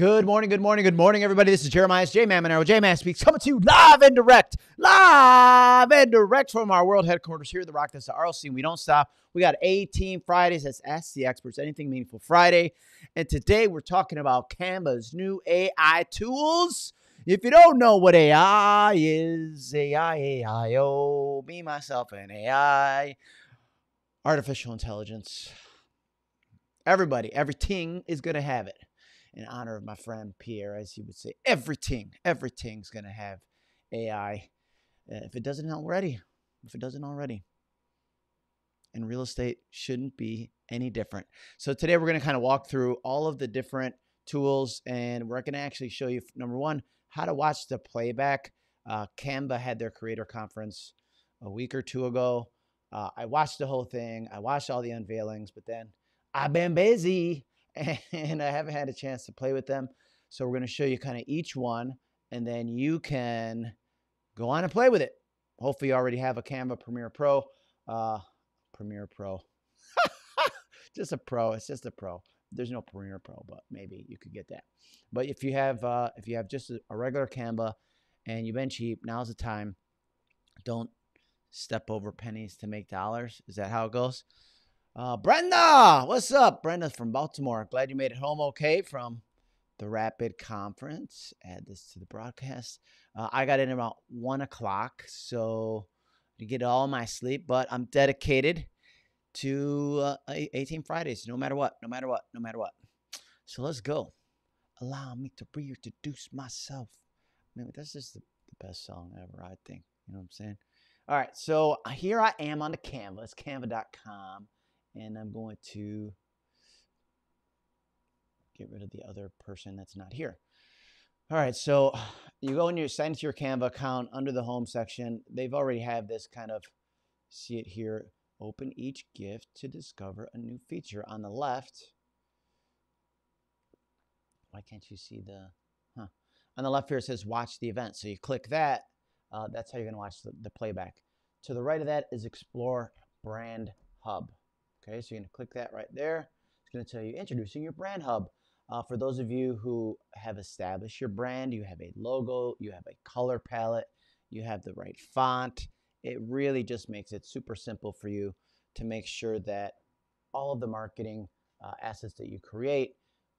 Good morning, everybody. This is Jeremias J-Man Maneiro, JMan Speaks, coming to you live and direct from our world headquarters here at the Rock. That's the RLC, and we don't stop. We got A-Team Fridays. That's Ask the Experts, Anything Meaningful Friday. And today we're talking about Canva's new AI tools. If you don't know what AI is, AI, me, myself, and AI, artificial intelligence. Everybody, everything is going to have it. In honor of my friend Pierre, as he would say, everything's going to have AI. If it doesn't already. And real estate shouldn't be any different. So today we're going to kind of walk through all of the different tools, and we're going to actually show you, number one, how to watch the playback. Canva had their creator conference a week or two ago. I watched the whole thing. I watched all the unveilings, but then I've been busy. And I haven't had a chance to play with them. So we're going to show you kind of each one, and then you can go on and play with it. Hopefully you already have a Canva Premiere Pro. Just a Pro. It's just a Pro. There's no Premiere Pro, but maybe you could get that. But if you have just a regular Canva and you've been cheap, now's the time. Don't step over pennies to make dollars. Is that how it goes? Brenda, what's up? Brenda from Baltimore. Glad you made it home okay from the Rapid Conference. Add this to the broadcast. I got in about 1 o'clock, so to get all my sleep, but I'm dedicated to A-Team Fridays, no matter what. So let's go. Allow me to reintroduce myself. Man, that's just the best song ever, I think. You know what I'm saying? All right, so here I am on the Canva. It's canva.com. And I'm going to get rid of the other person that's not here. All right, so you go and you sign into your Canva account under the home section. They've already have this kind of, see it here, open each gift to discover a new feature. On the left, why can't you see the, on the left here it says watch the event. So you click that. That's how you're going to watch the playback. To the right of that is Explore Brand Hub. Okay, so you're going to click that right there. It's going to tell you introducing your brand hub. For those of you who have established your brand, you have a logo, you have a color palette, you have the right font. It really just makes it super simple for you to make sure that all of the marketing assets that you create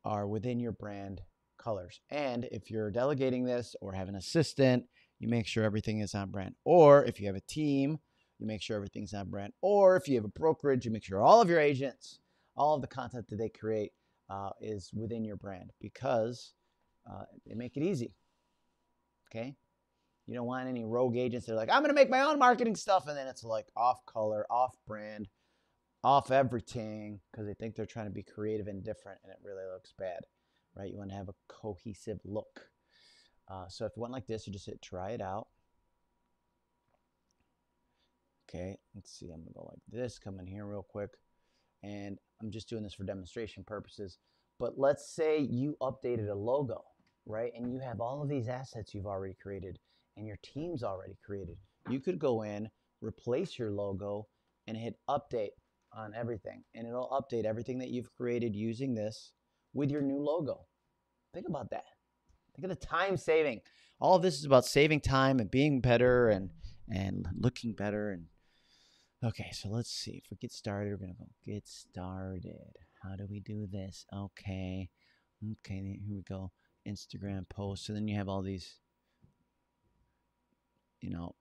are within your brand colors. And if you're delegating this or have an assistant, you make sure everything is on brand. Or if you have a team, you make sure everything's on brand. Or if you have a brokerage, you make sure all of your agents, all of the content that they create is within your brand, because they make it easy, okay? You don't want any rogue agents that are like, I'm gonna make my own marketing stuff, and then it's like off color, off brand, off everything, because they think they're trying to be creative and different, and it really looks bad, right? You wanna have a cohesive look. So if you want like this, you just hit try it out. Okay, let's see, I'm gonna go like this, come in here real quick. And I'm just doing this for demonstration purposes. But let's say you updated a logo, right? And you have all of these assets you've already created and your team's already created. You could go in, replace your logo, and hit update on everything. And it'll update everything that you've created using this with your new logo. Think about that. Think of the time saving. All of this is about saving time and being better and looking better. And okay, so let's see. If we get started, we're going to go get started. How do we do this? Okay, here we go. Instagram post. So then you have all these, you know,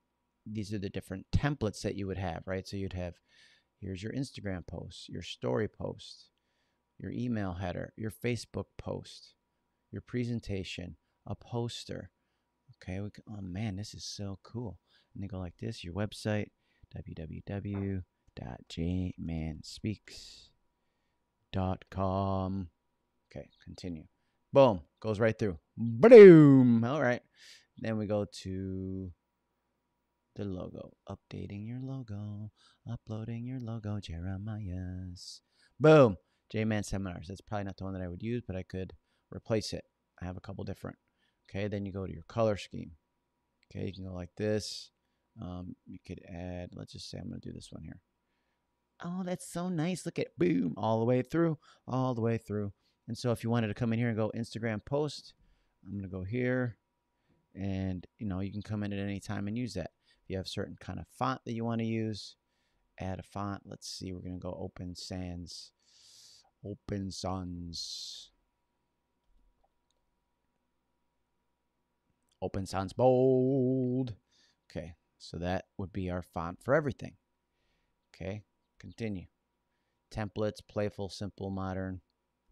these are the different templates that you would have, right? So you'd have, here's your Instagram post, your story post, your email header, your Facebook post, your presentation, a poster. Okay, we can, oh man, this is so cool. And they go like this, your website, www.jmanspeaks.com. Okay, continue. Boom, goes right through. Boom. All right. Then we go to the logo. Updating your logo, uploading your logo, Jeremias. Boom, JMan Seminars. That's probably not the one that I would use, but I could replace it. I have a couple different. Okay, then you go to your color scheme. Okay, you can go like this. You could add, let's just say I'm going to do this one here. Oh, that's so nice. Look at, boom, all the way through, And so if you wanted to come in here and go Instagram post, I'm going to go here, and you know, you can come in at any time and use that. If you have certain kind of font that you want to use, add a font. Let's see, we're going to go Open Sans. Open Sans. Open Sans Bold. Okay, so that would be our font for everything. Okay, continue. Templates, playful, simple, modern.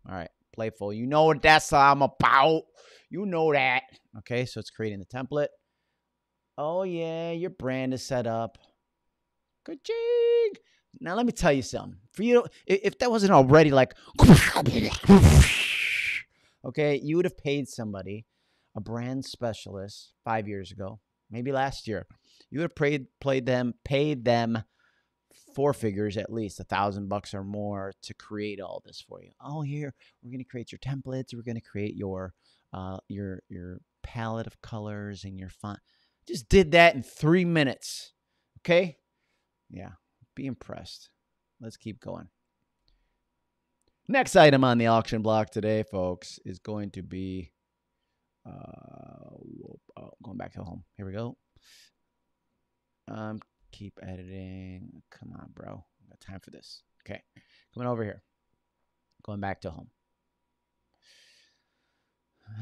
All right, playful. You know what that's I'm about. You know that. Okay, so it's creating the template. Oh, yeah, your brand is set up. Ka-ching. Now, let me tell you something. For you, if that wasn't already like, okay, you would have paid somebody, a brand specialist, 5 years ago, maybe last year. You would have paid them four figures at least, $1,000 or more to create all this for you. Oh, here, we're going to create your templates. We're going to create your palette of colors and your font. Just did that in 3 minutes. Okay? Yeah. Be impressed. Let's keep going. Next item on the auction block today, folks, is going to be going back to home. Here we go. Keep editing. Come on, bro. I got time for this. Okay. Coming over here. Going back to home.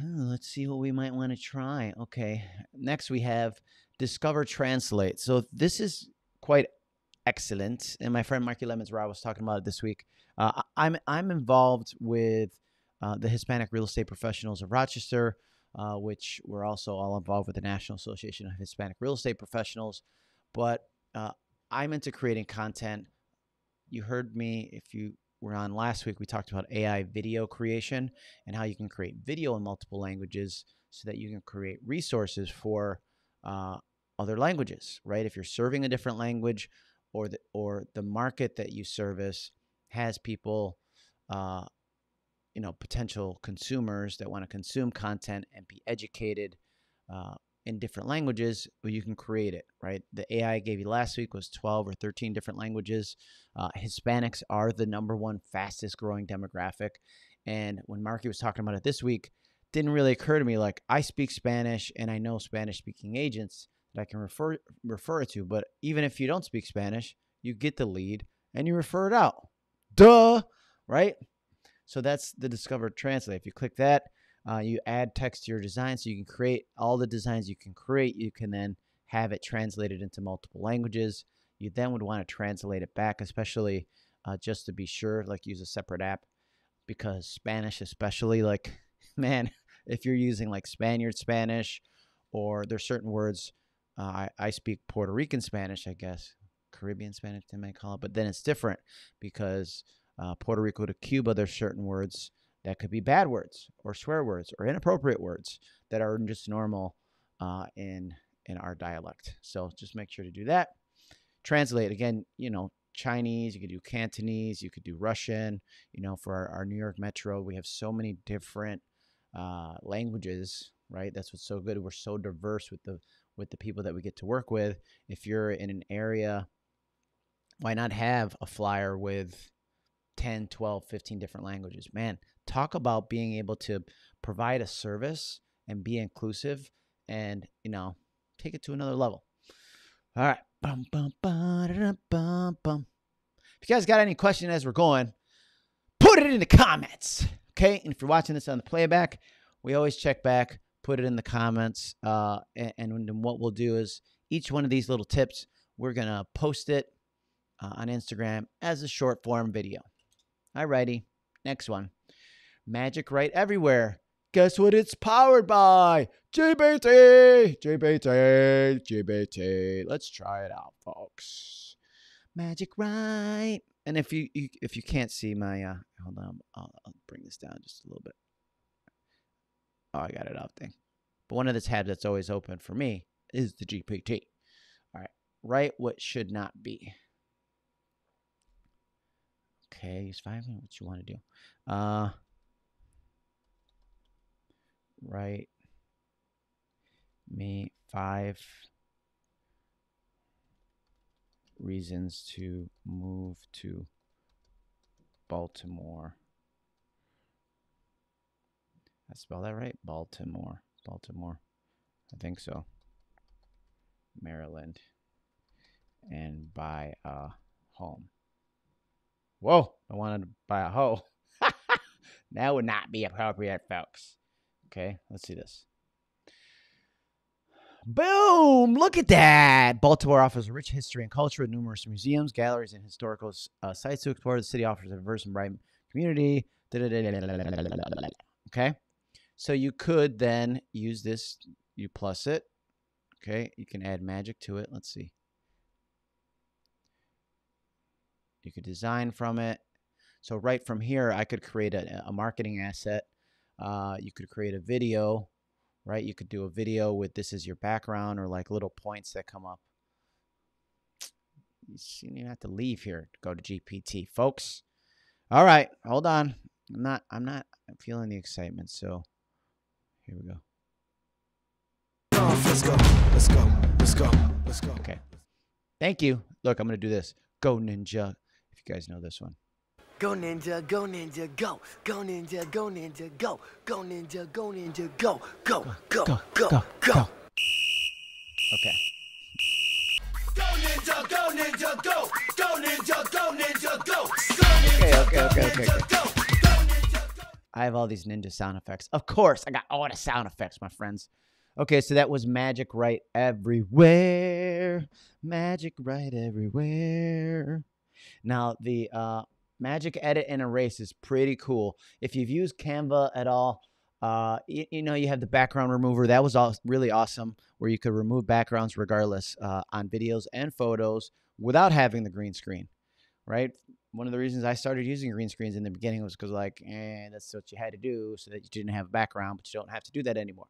Let's see what we might want to try. Okay. Next, we have Discover Translate. So this is quite excellent. And my friend Markie Lemons, where I was talking about it this week, I'm involved with the Hispanic Real Estate Professionals of Rochester, which we're also all involved with the National Association of Hispanic Real Estate Professionals. But I'm into creating content. You heard me, if you were on last week, we talked about AI video creation and how you can create video in multiple languages so that you can create resources for other languages, right? If you're serving a different language, or the market that you service has people, you know, potential consumers that want to consume content and be educated in different languages, well, you can create it, right? The AI I gave you last week was 12 or 13 different languages. Hispanics are the #1 fastest growing demographic. And when Markie was talking about it this week, it didn't really occur to me, like, I speak Spanish and I know Spanish speaking agents that I can refer it to. But even if you don't speak Spanish, you get the lead and you refer it out. Duh, right? So that's the Discover Translate. If you click that, you add text to your design, so you can create all the designs you can create. You can then have it translated into multiple languages. You then would want to translate it back, especially just to be sure, like use a separate app, because Spanish especially, like, man, if you're using like Spaniard Spanish, or there's certain words, I speak Puerto Rican Spanish, I guess, Caribbean Spanish they might call it, but then it's different because Puerto Rico to Cuba, there's certain words that could be bad words or swear words or inappropriate words that are just normal in our dialect. So just make sure to do that. Translate, again, you know, Chinese, you could do Cantonese, you could do Russian. You know, for our New York Metro, we have so many different languages, right? That's what's so good. We're so diverse with the people that we get to work with. If you're in an area, why not have a flyer with 10, 12, 15 different languages? Man, talk about being able to provide a service and be inclusive and, you know, take it to another level. All right. If you guys got any question as we're going, put it in the comments. Okay. And if you're watching this on the playback, we always check back, put it in the comments. And what we'll do is each one of these little tips, we're going to post it on Instagram as a short form video. All righty. Next one. Magic Write Everywhere. Guess what it's powered by? GPT. Let's try it out, folks. Magic Write. And if you can't see my hold on, I'll bring this down just a little bit. Oh, I got it up thing. But one of the tabs that's always open for me is the GPT. All right, write what should not be. Okay, use 5 minutes. What you want to do? Write me 5 reasons to move to Baltimore I spell that right? Baltimore. Baltimore. I think so. Maryland. And buy a home. Whoa! I wanted to buy a hoe. That would not be appropriate, folks. Okay, let's see this. Boom! Look at that! Baltimore offers a rich history and culture with numerous museums, galleries, and historical sites to explore. The city offers a diverse and bright community. Okay? So you could then use this. You plus it. Okay? You can add magic to it. Let's see. You could design from it. So right from here, I could create a marketing asset. You could create a video, right? You could do a video with this as your background or like little points that come up. You have to leave here to go to GPT, folks. All right, hold on. I'm not feeling the excitement. So here we go. Let's go. Let's go. Let's go. Let's go. Okay. Thank you. Look, I'm gonna do this. Go Ninja. You guys know this one. Go Ninja, go Ninja, go. Go Ninja, go Ninja, go. Go Ninja, go Ninja, go. Go, go, go, go, go, go. Okay. Go Ninja, go Ninja, go. Go Ninja, go Ninja, go. Okay. I have all these ninja sound effects. Of course, I got all the sound effects, my friends. Okay, so that was Magic Write Everywhere. Magic Write Everywhere. Now, the Magic Edit and Erase is pretty cool. If you've used Canva at all, you know you have the background remover. That was all really awesome, where you could remove backgrounds regardless on videos and photos without having the green screen, right? One of the reasons I started using green screens in the beginning was because, like, that's what you had to do so that you didn't have a background, but you don't have to do that anymore.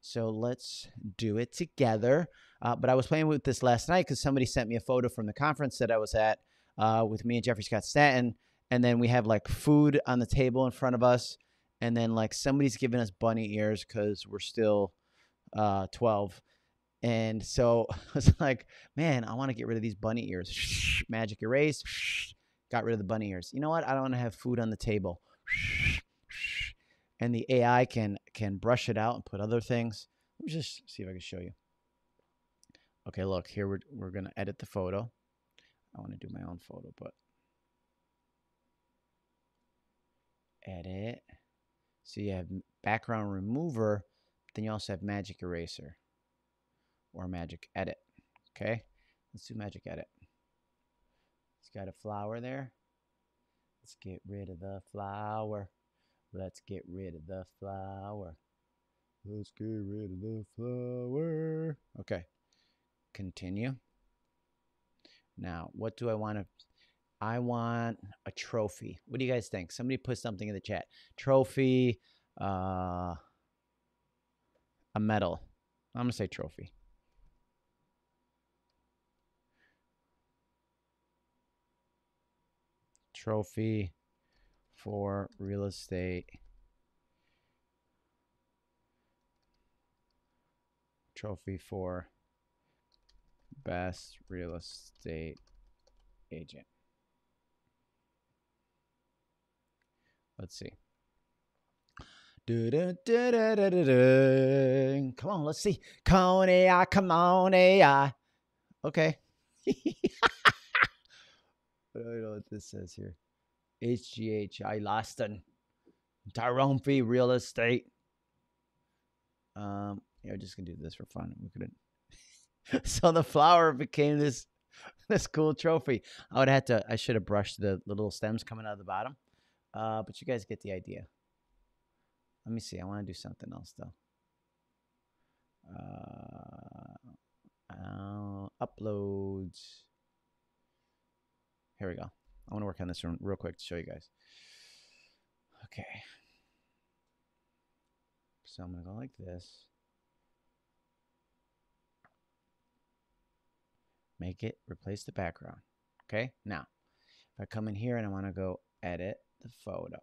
So let's do it together. But I was playing with this last night because somebody sent me a photo from the conference that I was at. With me and Jeffrey Scott Staten, and then we have like food on the table in front of us, and then like somebody's giving us bunny ears because we're still 12, and so I was like, man, I want to get rid of these bunny ears. Magic Erase, got rid of the bunny ears. You know what? I don't want to have food on the table, and the AI can brush it out and put other things. Let me just see if I can show you. Okay, look here. We're gonna edit the photo. I want to do my own photo, but edit. So you have background remover, then you also have magic eraser or magic edit. Okay, let's do magic edit. It's got a flower there. Let's get rid of the flower. Let's get rid of the flower. Let's get rid of the flower. Okay, continue. Now, what do I want to, I want a trophy. What do you guys think? Somebody put something in the chat. Trophy, a medal. I'm going to say trophy. Trophy for real estate. Trophy for best real estate agent. Let's see. Come on, let's see. Come on, AI. Okay. I don't know what this says here. HGHI Laston. Tyrone Fee Real Estate. Yeah, we're just going to do this for fun. We couldn't. So the flower became this cool trophy. I should have brushed the little stems coming out of the bottom. But you guys get the idea. Let me see. I want to do something else, though. Uploads. Here we go. I want to work on this one real quick to show you guys. Okay. So I'm going to go like this. Make it, replace the background. Okay, now, if I come in here and I want to go edit the photo,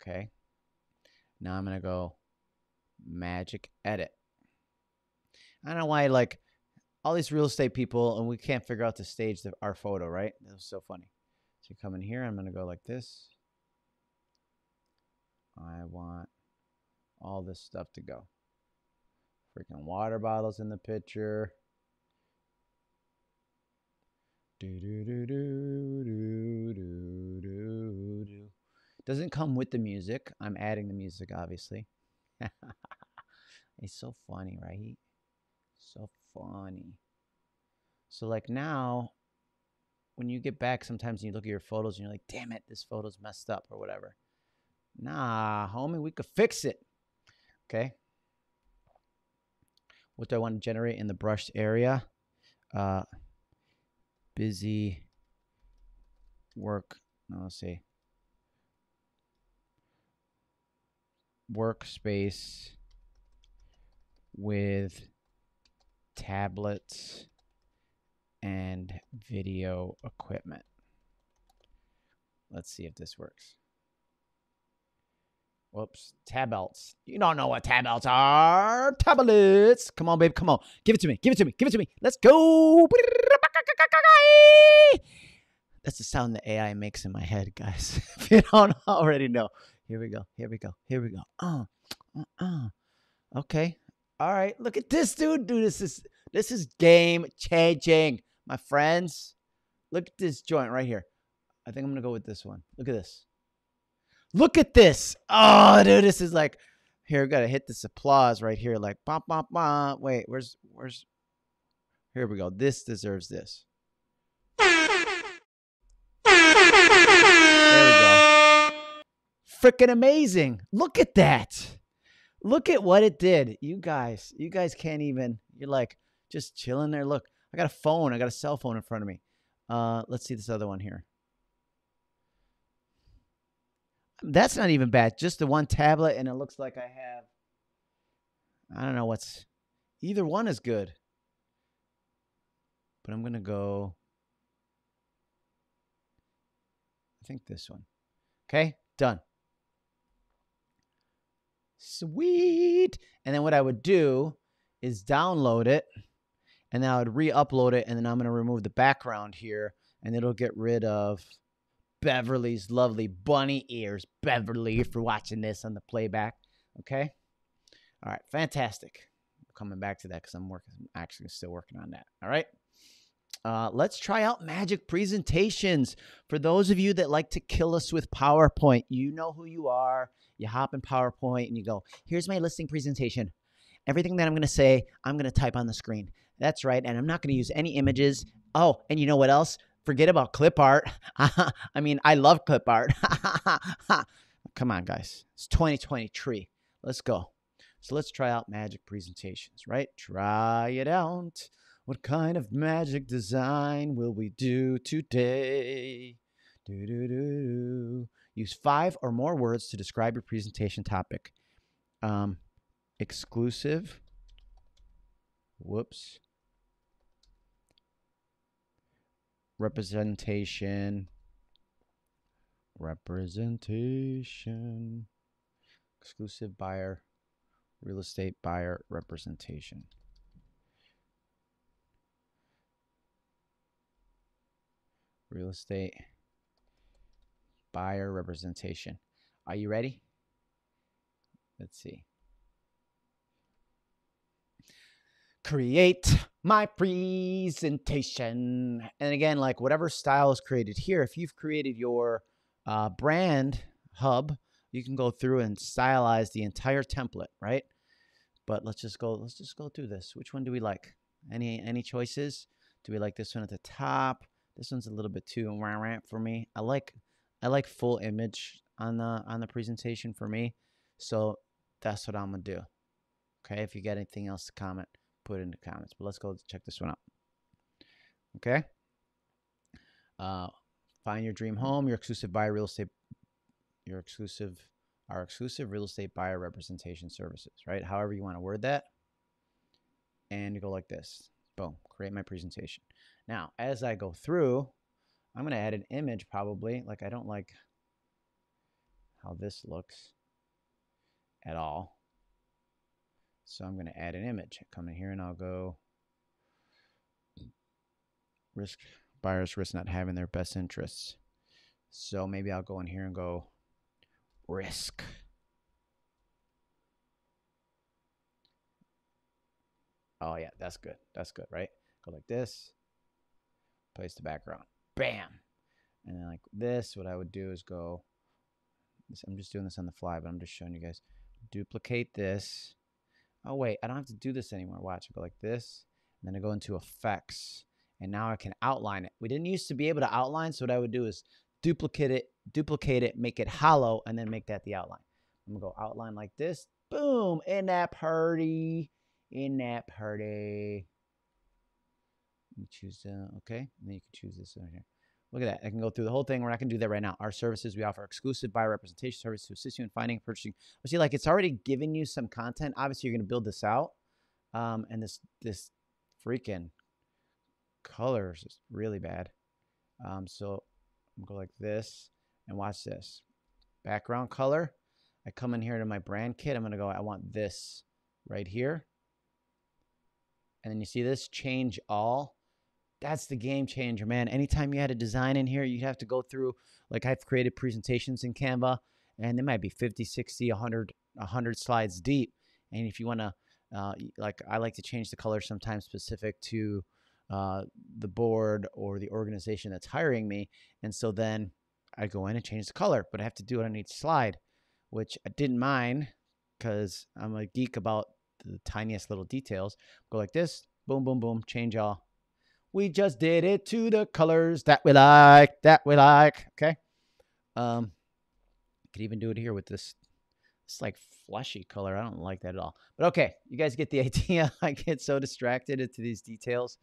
okay? Now I'm going to go magic edit. I don't know why, like, all these real estate people, and we can't figure out the stage of our photo, right? That was so funny. So you come in here, I'm going to go like this. I want all this stuff to go. Freaking water bottles in the picture. Doesn't come with the music. I'm adding the music, obviously. It's so funny, right? So funny. So like now, when you get back sometimes and you look at your photos and you're like, damn it, this photo's messed up or whatever. Nah, homie, we could fix it. Okay. What do I want to generate in the brushed area? Busy work. No, let's see. Workspace with tablets and video equipment. Let's see if this works. Whoops, tablets. You don't know what tablets are. Tablets. Come on, babe. Come on. Give it to me. Give it to me. Give it to me. Let's go. That's the sound the AI makes in my head, guys. If you don't already know. Here we go. Here we go. Here we go. Okay. All right. Look at this, dude. Dude, this is game changing, my friends. Look at this joint right here. I think I'm gonna go with this one. Look at this. Look at this. Oh, dude, this is like, here, we got to hit this applause right here. Like, bop, bop, bop. Wait, where's, here we go. This deserves this. There we go. Freaking amazing. Look at that. Look at what it did. You guys can't even, you're like just chilling there. Look, I got a phone. I got a cell phone in front of me. Let's see this other one here. That's not even bad. Just the one tablet, and it looks like I have, I don't know what's, either one is good. But I'm going to go, I think this one. Okay, done. Sweet. And then what I would do is download it, and then I would re-upload it, and then I'm going to remove the background here, and it'll get rid of Beverly's lovely bunny ears. Beverly, for watching this on the playback. Okay. All right. Fantastic. I'm coming back to that because I'm actually still working on that. All right. Let's try out Magic Presentations. For those of you that like to kill us with PowerPoint, you know who you are. You hop in PowerPoint and you go, here's my listing presentation. Everything that I'm going to say, I'm going to type on the screen. That's right. And I'm not going to use any images. Oh, and you know what else? Forget about clip art. I mean, I love clip art. Come on, guys. It's 2023. Let's go. So let's try out Magic Presentations, right? Try it out. What kind of magic design will we do today? Doo-doo-doo-doo. Use 5 or more words to describe your presentation topic. Exclusive. Whoops. Representation, exclusive buyer, real estate buyer representation. Real estate buyer representation. Are you ready? Let's see. Create my presentation. And again, like whatever style is created here, if you've created your brand hub, you can go through and stylize the entire template, right? But let's just go through this. Which one do we like? Any choices? Do we like this one at the top? This one's a little bit too rant for me. I like full image on the presentation for me. So that's what I'm gonna do. Okay, if you got anything else to comment, put it in the comments, but let's go check this one out. Okay. Find your dream home, our exclusive real estate buyer representation services, right? However you want to word that. And you go like this, boom, create my presentation. Now, as I go through, I'm going to add an image probably. Like I don't like how this looks at all. So I'm going to add an image. Come in here and I'll go buyers risk not having their best interests. So maybe I'll go in here and go risk. Oh yeah, that's good. That's good, right? Go like this, place the background, bam. And then like this, what I would do is go, I'm just doing this on the fly, but I'm just showing you guys. Duplicate this. Oh wait, I don't have to do this anymore. Watch, I go like this, and then I go into effects, and now I can outline it. We didn't used to be able to outline, so what I would do is duplicate it, make it hollow, and then make that the outline. I'm gonna go outline like this, boom, in that party, in that party. You choose, okay, and then you can choose this right here. Look at that. I can go through the whole thing. We're not going to do that right now. Our services, we offer exclusive buyer representation service to assist you in finding and purchasing. But see, like, it's already given you some content. Obviously, you're going to build this out. And this freaking colors is really bad. So I'm going to go like this and watch this. Background color. I come in here to my brand kit. I'm going to go, I want this right here. And then you see this change all. That's the game changer, man. Anytime you had a design in here, you'd have to go through, like I've created presentations in Canva, and they might be 50, 60, 100 slides deep. And if you want to, like I like to change the color sometimes specific to the board or the organization that's hiring me. And so then I go in and change the color, but I have to do it on each slide, which I didn't mind because I'm a geek about the tiniest little details. Go like this, boom, boom, boom, change all. We just did it to the colors that we like, okay? I could even do it here with this. It's like fleshy color. I don't like that at all. But okay, you guys get the idea. I get so distracted into these details,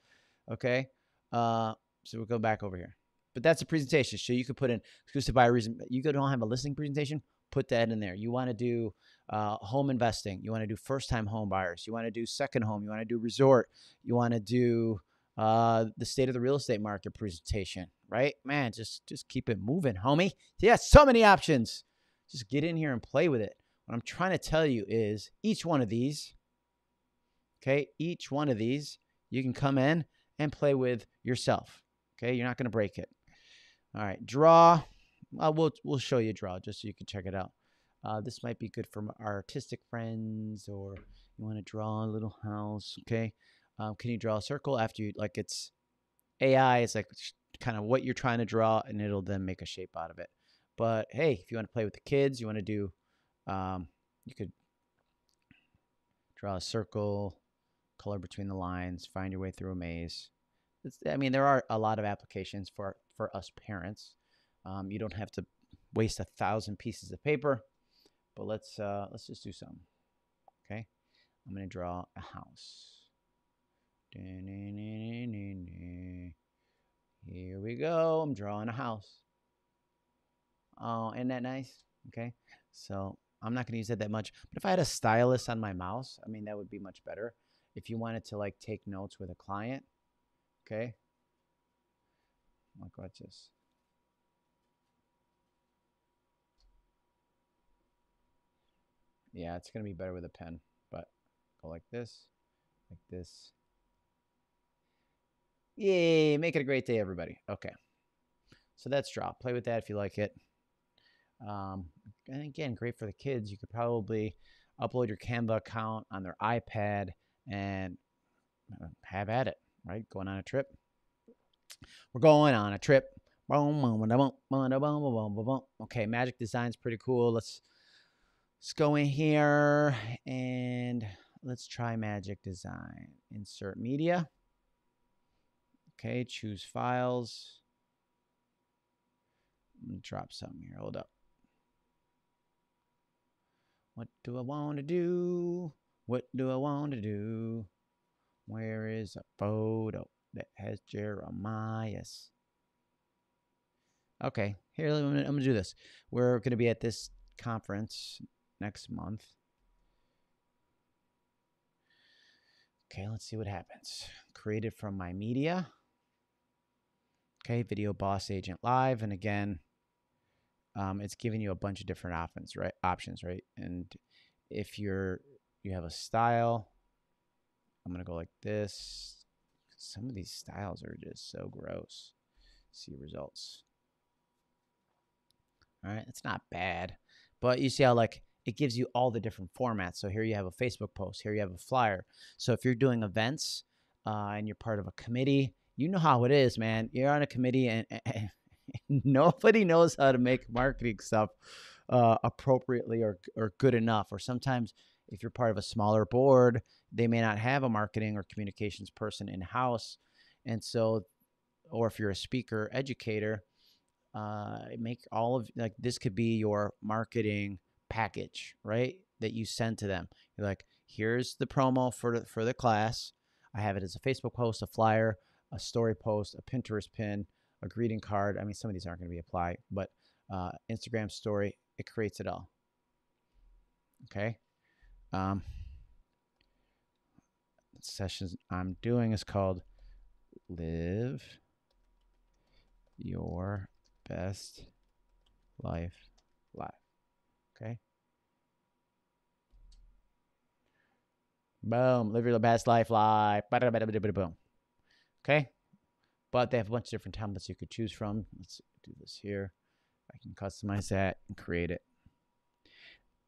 okay? So we'll go back over here. But that's a presentation. So you could put in exclusive buyer reason. You don't have a listing presentation, put that in there. You want to do home investing. You want to do first-time home buyers. You want to do second home. You want to do resort. You want to do... the state of the real estate market presentation, right? Man, just keep it moving, homie. Yeah, so many options. Just get in here and play with it. What I'm trying to tell you is each one of these, okay, each one of these, you can come in and play with yourself, okay? You're not going to break it. All right, draw. We'll show you draw just so you can check it out. This might be good for our artistic friends, or you want to draw a little house, okay? Can you draw a circle after you, like it's AI, it's like kind of what you're trying to draw, and it'll then make a shape out of it. But hey, if you want to play with the kids, you want to do, you could draw a circle, color between the lines, find your way through a maze. It's, I mean, there are a lot of applications for us parents. You don't have to waste 1,000 pieces of paper, but let's just do something. Okay. I'm going to draw a house. Here we go. I'm drawing a house. Oh, isn't that nice? Okay. So I'm not going to use that much. But if I had a stylus on my mouse, I mean, that would be much better. If you wanted to like take notes with a client, okay. Like watch this. Yeah, it's going to be better with a pen. But go like this, like this. Yay, make it a great day, everybody. Okay. So that's draw. Play with that if you like it. And again, great for the kids. You could probably upload your Canva account on their iPad and have at it, right? Going on a trip. We're going on a trip. Okay, Magic Design's pretty cool. Let's go in here and let's try Magic Design. Insert media. Okay, choose files. I'm gonna drop something here. Hold up. What do I want to do? What do I want to do? Where is a photo that has Jeremias? Okay, here, I'm going to do this. We're going to be at this conference next month. Okay, let's see what happens. Created from my media. Okay, Video Boss Agent Live, and again, it's giving you a bunch of different options, right? And if you have a style, I'm gonna go like this. Some of these styles are just so gross. See results. All right, it's not bad, but you see how like it gives you all the different formats. So here you have a Facebook post, here you have a flyer. So if you're doing events and you're part of a committee, you know how it is, man. You're on a committee and nobody knows how to make marketing stuff appropriately or good enough. Or sometimes if you're part of a smaller board, they may not have a marketing or communications person in-house. And so, or if you're a speaker, educator, make all of, like, this could be your marketing package, right? That you send to them. You're like, here's the promo for the class. I have it as a Facebook post, a flyer, a story post, a Pinterest pin, a greeting card. I mean, some of these aren't going to be applied, but Instagram story, it creates it all. Okay. The sessions I'm doing is called Live Your Best Life Live. Okay. Boom. Live your best life live. Boom. Okay. But they have a bunch of different templates you could choose from. Let's do this here. I can customize that and create it.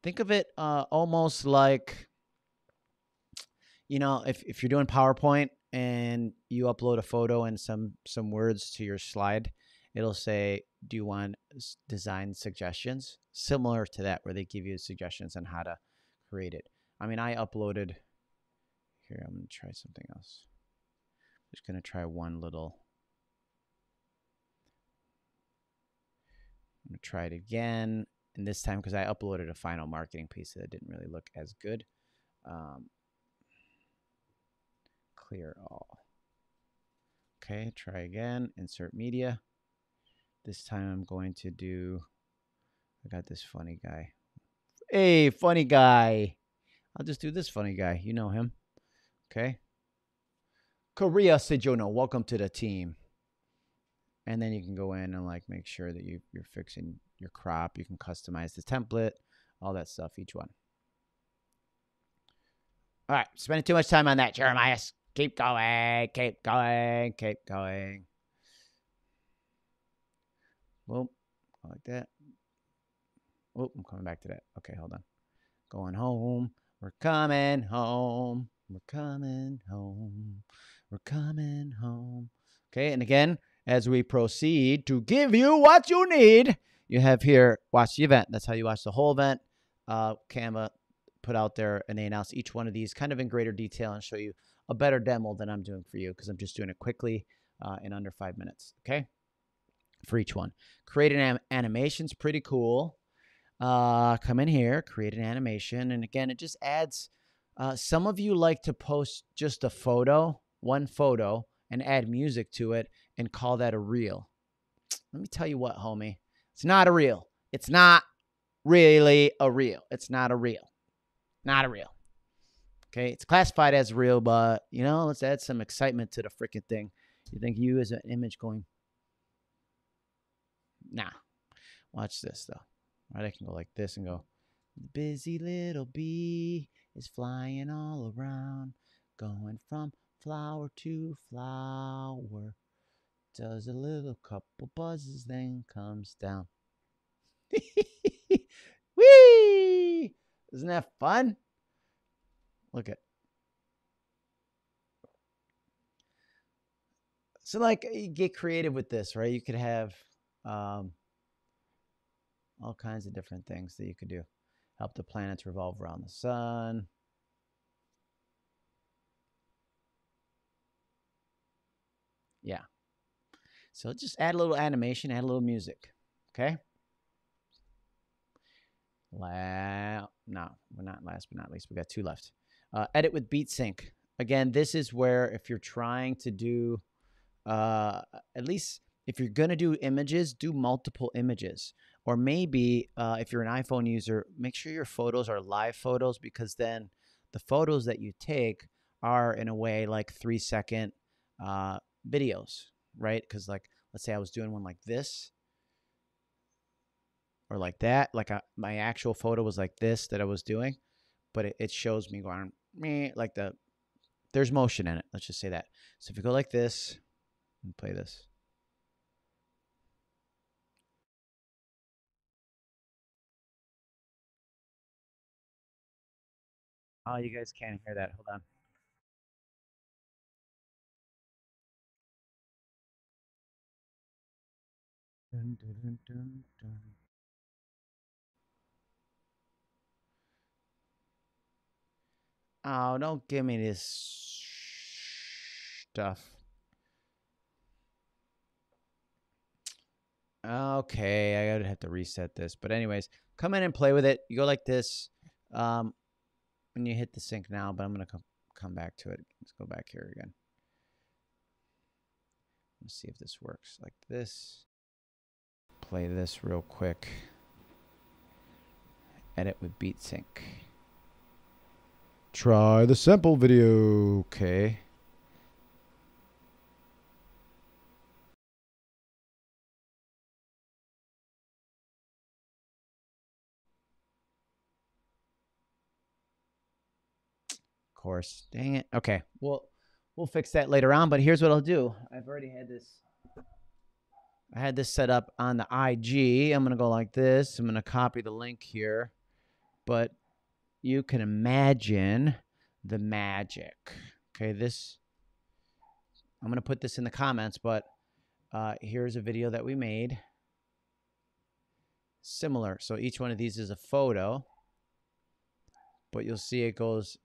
Think of it almost like, you know, if you're doing PowerPoint and you upload a photo and some words to your slide, it'll say, do you want design suggestions? Similar to that, where they give you suggestions on how to create it. I mean, I uploaded, here, I'm going to try something else. I'm just going to try one little. I'm going to try it again. And this time, because I uploaded a final marketing piece that didn't really look as good. Clear all. Okay, try again. Insert media. This time I'm going to do, I got this funny guy. Hey, funny guy. I'll just do this funny guy. You know him. Okay. Korea Sejono, welcome to the team. And then you can go in and, like, make sure that you're fixing your crop. You can customize the template, all that stuff, each one. All right, spending too much time on that, Jeremias. Keep going, keep going, keep going. Well, I like that. Oh, I'm coming back to that. Okay, hold on. Going home. We're coming home. We're coming home. We're coming home. Okay, and again, as we proceed to give you what you need, you have here, watch the event. That's how you watch the whole event. Canva put out there, and they announce each one of these kind of in greater detail and show you a better demo than I'm doing for you, because I'm just doing it quickly in under 5 minutes, okay, for each one. Create an animation's pretty cool. Come in here, create an animation, and again, it just adds, some of you like to post just a photo, one photo, and add music to it and call that a reel. Let me tell you what, homie. It's not a reel. It's not really a reel. It's not a reel. Not a reel. Okay, it's classified as reel, but, you know, let's add some excitement to the freaking thing. You think you as an image going, nah. Watch this, though. All right, I can go like this and go, the busy little bee is flying all around, going from flower to flower. Does a little couple buzzes, then comes down. Whee! Isn't that fun? Look at. So, like, you get creative with this, right? You could have all kinds of different things that you could do. Help the planets revolve around the sun. Yeah. So just add a little animation, add a little music, okay? No, we're not last but not least. We got two left. Edit with BeatSync. Again, this is where if you're trying to do, at least if you're going to do images, do multiple images. Or maybe if you're an iPhone user, make sure your photos are live photos, because then the photos that you take are, in a way, like 3-second videos. Right? Because, like, let's say I was doing one like this or like that. Like, my actual photo was like this that I was doing, but it shows me going, meh, like there's motion in it. Let's just say that. So if you go like this and play this. Oh, you guys can't hear that. Hold on. Dun, dun, dun, dun, dun. Oh, don't give me this stuff. Okay, I gotta have to reset this. But anyways, come in and play with it. You go like this when you hit the sync now, but I'm gonna come back to it. Let's go back here again. Let's see if this works like this. Play this real quick. Edit with BeatSync. Try the sample video. Okay. Of course. Dang it. Okay. We'll fix that later on, but here's what I'll do. I've already had this. I had this set up on the IG. I'm going to go like this. I'm going to copy the link here. But you can imagine the magic. Okay, this, I'm going to put this in the comments, but here's a video that we made. Similar. So each one of these is a photo, but you'll see it goes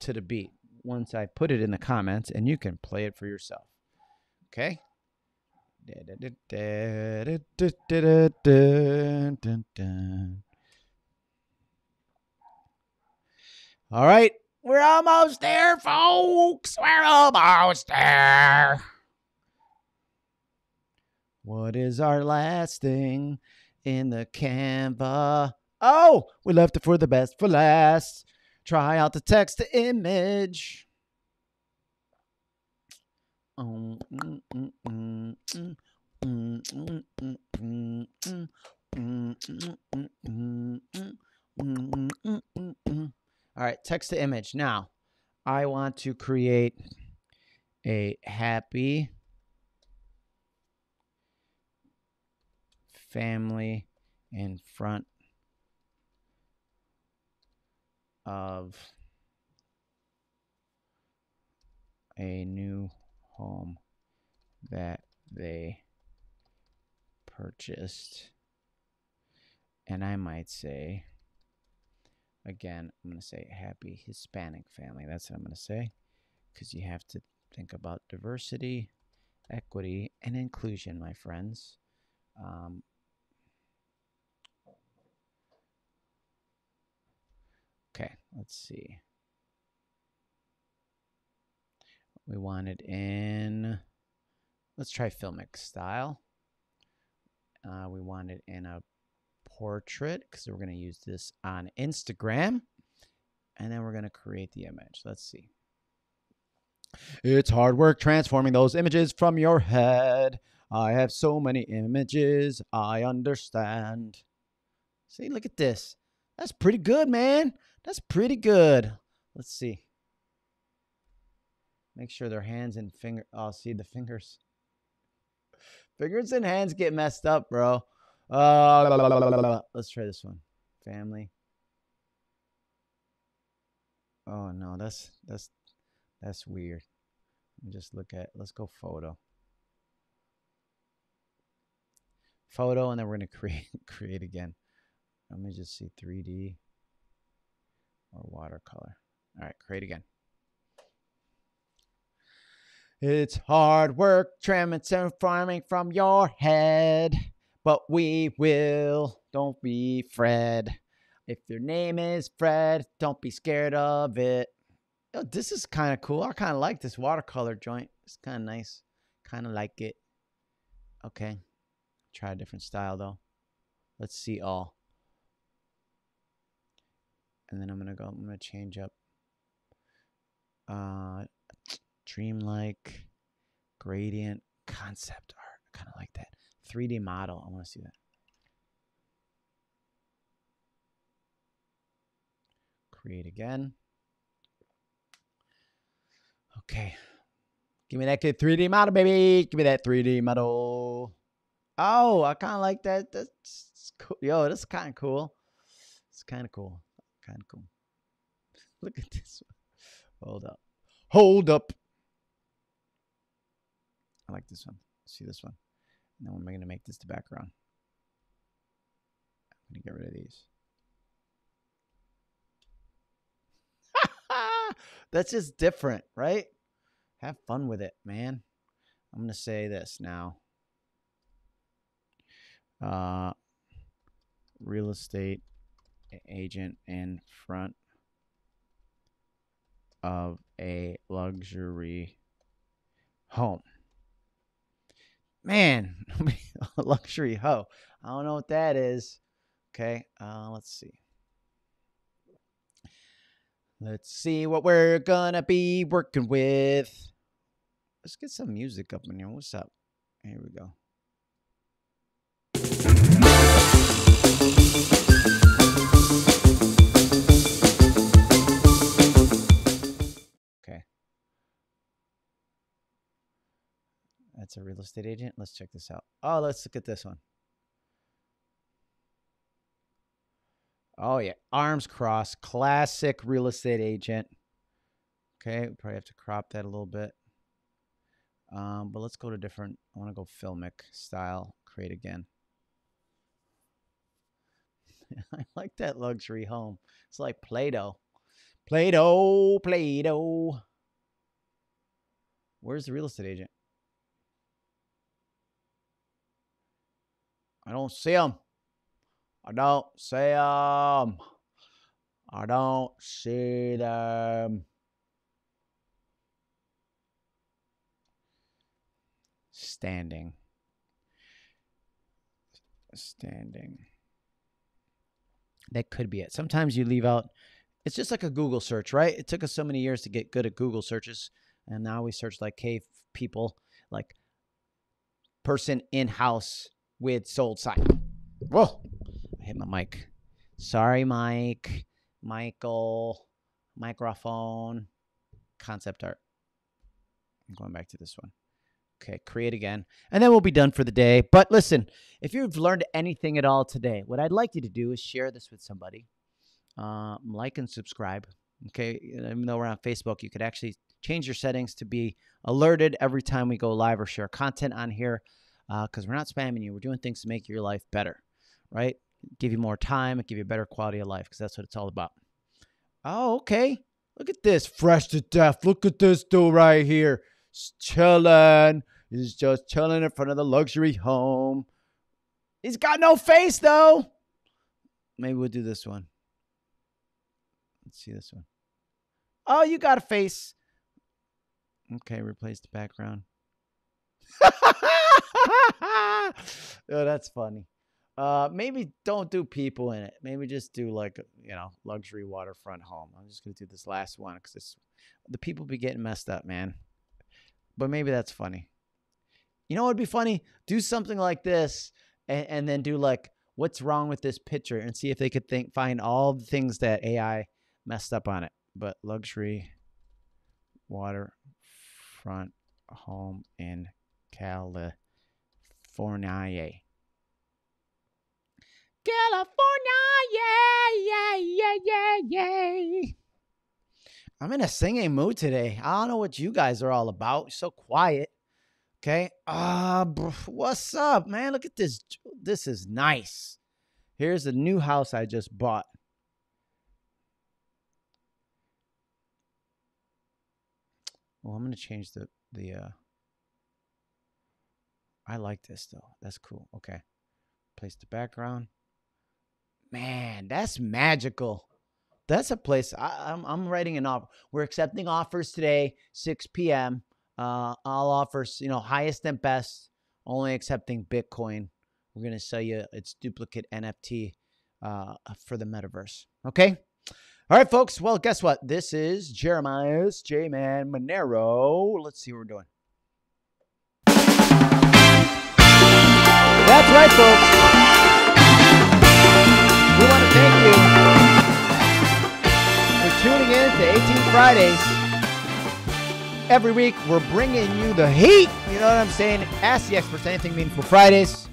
to the beat once I put it in the comments, and you can play it for yourself. Okay? All right, we're almost there, folks. We're almost there. What is our last thing in the Canva? Oh, we left it for the best for last. Try out the text to image. All right, text to image. Now, I want to create a happy family in front of a new home that they purchased, and I might say, again, I'm going to say happy Hispanic family. That's what I'm going to say, because you have to think about diversity, equity, and inclusion, my friends. Okay, let's see. We want it in, let's try filmic style. We want it in a portrait because we're going to use this on Instagram. And then we're going to create the image. Let's see. It's hard work transforming those images from your head. I have so many images. I understand. See, look at this. That's pretty good, man. That's pretty good. Let's see. Make sure their hands and finger. Oh, see the fingers. Fingers and hands get messed up, bro. Let's try this one. Family. Oh no, that's weird. Just look at. Let's go photo. Photo, and then we're gonna create again. Let me just see 3D or watercolor. All right, create again. It's hard work transforming from your head, but we will. Don't be Fred. If your name is Fred, don't be scared of it. Oh, this is kind of cool. I kind of like this watercolor joint. It's kind of nice. Kind of like it. Okay. Try a different style, though. Let's see all. And then I'm going to change up. Dreamlike, gradient, concept art. I kind of like that. 3D model. I want to see that. Create again. Okay. Give me that good 3D model, baby. Give me that 3D model. Oh, I kind of like that. That's cool. Yo, that's kind of cool. It's kind of cool. Kind of cool. Look at this one. Hold up. Hold up. I like this one. See this one. And then I'm going to make this the background. I'm going to get rid of these. That's just different, right? Have fun with it, man. I'm going to say this now. Real estate agent in front of a luxury home. Man, luxury hoe. I don't know what that is. Okay, let's see. Let's see what we're gonna be working with. Let's get some music up in here. What's up? Here we go. Okay. That's a real estate agent. Let's check this out. Oh, let's look at this one. Oh, yeah. Arms crossed. Classic real estate agent. Okay. We probably have to crop that a little bit. But let's go to different. I want to go filmic style. Create again. I like that luxury home. It's like Play-Doh. Play-Doh. Play-Doh. Where's the real estate agent? I don't see him. I don't see them. I don't see them. Standing. Standing. That could be it. Sometimes you leave out. It's just like a Google search, right? It took us so many years to get good at Google searches. And now we search like cave people, like person in house with sold sign. Whoa. I hit my mic. Sorry, Mike. Michael. Microphone. Concept art. I'm going back to this one. Okay, create again. And then we'll be done for the day. But listen, if you've learned anything at all today, what I'd like you to do is share this with somebody. Like and subscribe. Okay, even though we're on Facebook, you could actually change your settings to be alerted every time we go live or share content on here because we're not spamming you. We're doing things to make your life better, right? Give you more time, give you a better quality of life because that's what it's all about. Oh, okay. Look at this. Fresh to death. Look at this dude right here. He's chilling. He's just chilling in front of the luxury home. He's got no face, though. Maybe we'll do this one. Let's see this one. Oh, you got a face. Okay, replace the background. Oh, that's funny. Maybe don't do people in it. Maybe just do like, you know, luxury waterfront home. I'm just going to do this last one because it's the people be getting messed up, man. But maybe that's funny. You know what would be funny? Do something like this and then do like, what's wrong with this picture? And see if they could find all the things that AI messed up on it. But luxury waterfront home in California. California, yeah, yeah, yeah, yeah, yeah. I'm in a singing mood today. I don't know what you guys are all about. You're so quiet. Okay. What's up, man? Look at this. This is nice. Here's the new house I just bought. Well, I'm gonna change the I like this though. That's cool. Okay. Place the background. Man, that's magical. That's a place. I'm writing an offer. We're accepting offers today, 6 p.m. All offers, you know, highest and best, only accepting Bitcoin. We're going to sell you its duplicate NFT for the metaverse. Okay? All right, folks. Well, guess what? This is Jeremias J-Man Maneiro. Let's see what we're doing. That's right, folks. We want to thank you. Tuning in to 18 Fridays. Every week, we're bringing you the heat. You know what I'm saying? Ask the experts anything meaningful Fridays.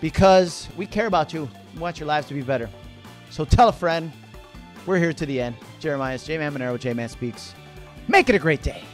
Because we care about you. We want your lives to be better. So tell a friend. We're here to the end. Jeremias J-Man Maneiro, JMan Speaks. Make it a great day.